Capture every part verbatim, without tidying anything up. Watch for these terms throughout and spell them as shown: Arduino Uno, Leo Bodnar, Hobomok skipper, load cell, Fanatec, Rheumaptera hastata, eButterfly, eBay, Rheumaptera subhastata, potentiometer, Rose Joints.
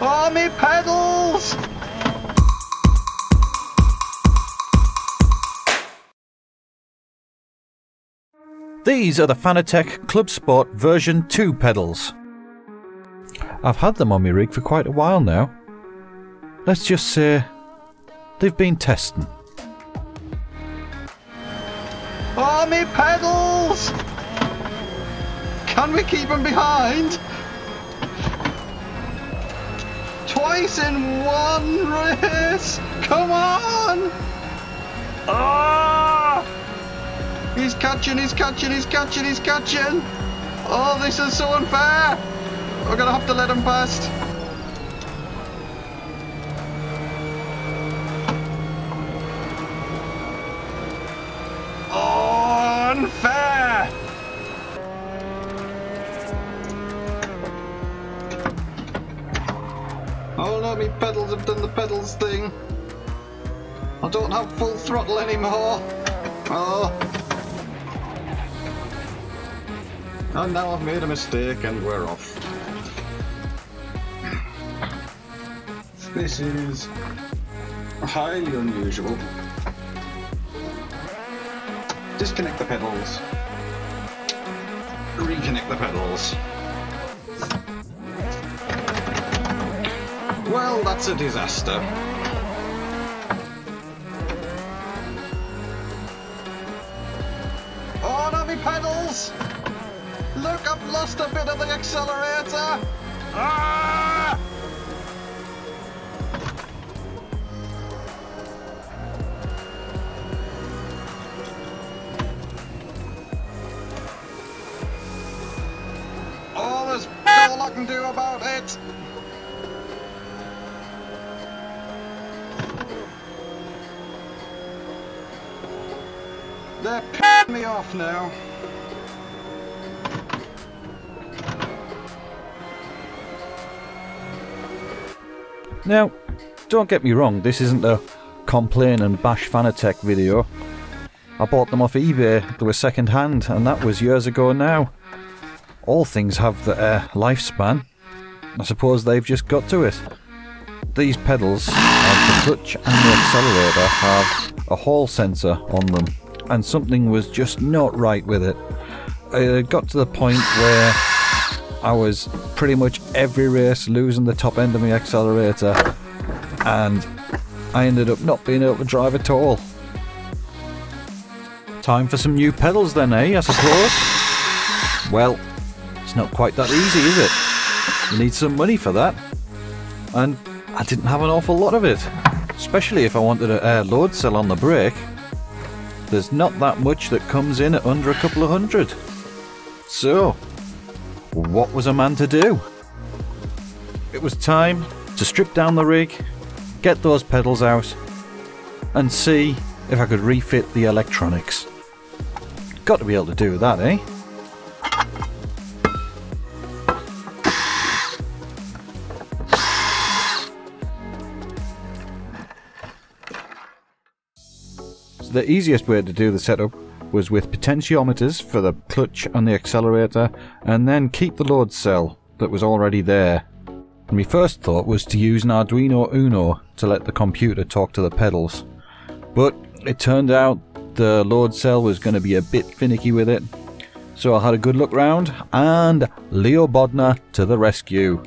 Oh, me pedals! These are the Fanatec Club Sport version two pedals. I've had them on my rig for quite a while now. Let's just say they've been testing. Oh, me pedals! Can we keep them behind? Twice in one race! Come on! Ah! Oh, he's catching, he's catching, he's catching, he's catching! Oh, this is so unfair! We're gonna have to let him past. Oh, unfair! Oh no, me pedals have done the pedals thing. I don't have full throttle anymore. Oh. And now I've made a mistake and we're off. This is highly unusual. Disconnect the pedals. Reconnect the pedals. Well, that's a disaster. Oh, no, me pedals! Look, I've lost a bit of the accelerator! Ah! Oh, there's all I can do about it! They're pissing me off now. Now, don't get me wrong, this isn't a complain and bash Fanatec video. I bought them off eBay, they were second hand, and that was years ago now. All things have their uh, lifespan. I suppose they've just got to it. These pedals, like the clutch and the accelerator, have a hall sensor on them, and something was just not right with it. It got to the point where I was pretty much every race losing the top end of my accelerator, and I ended up not being able to drive at all. Time for some new pedals then, eh, I suppose? Well, it's not quite that easy, is it? You need some money for that, and I didn't have an awful lot of it, especially if I wanted a uh, load cell on the brake. There's not that much that comes in at under a couple of hundred. So, what was a man to do? It was time to strip down the rig, get those pedals out, and see if I could refit the electronics. Got to be able to do that, eh? The easiest way to do the setup was with potentiometers for the clutch and the accelerator, and then keep the load cell that was already there. And my first thought was to use an Arduino Uno to let the computer talk to the pedals, but it turned out the load cell was going to be a bit finicky with it, so I had a good look round, and Leo Bodnar to the rescue.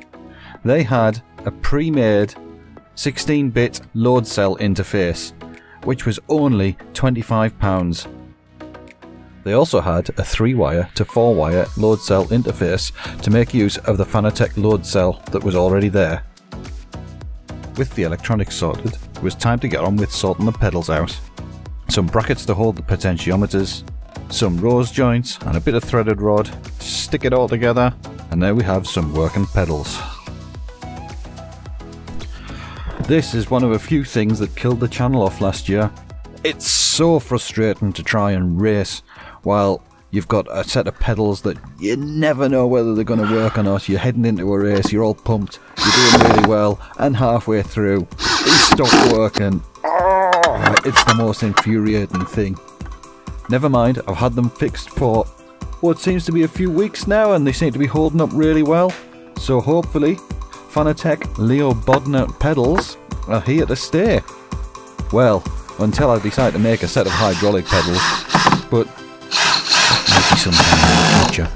They had a pre-made sixteen bit load cell interface, which was only twenty-five pounds. They also had a three wire to four wire load cell interface to make use of the Fanatec load cell that was already there. With the electronics sorted, it was time to get on with sorting the pedals out. Some brackets to hold the potentiometers, some rose joints and a bit of threaded rod. Stick it all together, and there we have some working pedals. This is one of a few things that killed the channel off last year. It's so frustrating to try and race while you've got a set of pedals that you never know whether they're going to work or not. You're heading into a race, you're all pumped, you're doing really well, and halfway through, they stop working. Oh, it's the most infuriating thing. Never mind, I've had them fixed for what seems to be a few weeks now, and they seem to be holding up really well. So hopefully, Fanatec Leo Bodnar pedals are here to stay. Well, until I decide to make a set of hydraulic pedals, but maybe sometime in the future.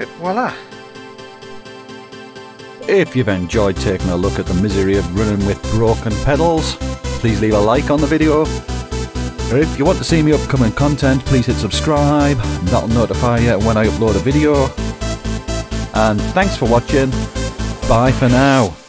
Et voila! If you've enjoyed taking a look at the misery of running with broken pedals, please leave a like on the video. If you want to see my upcoming content, please hit subscribe. That'll notify you when I upload a video. And thanks for watching. Bye for now.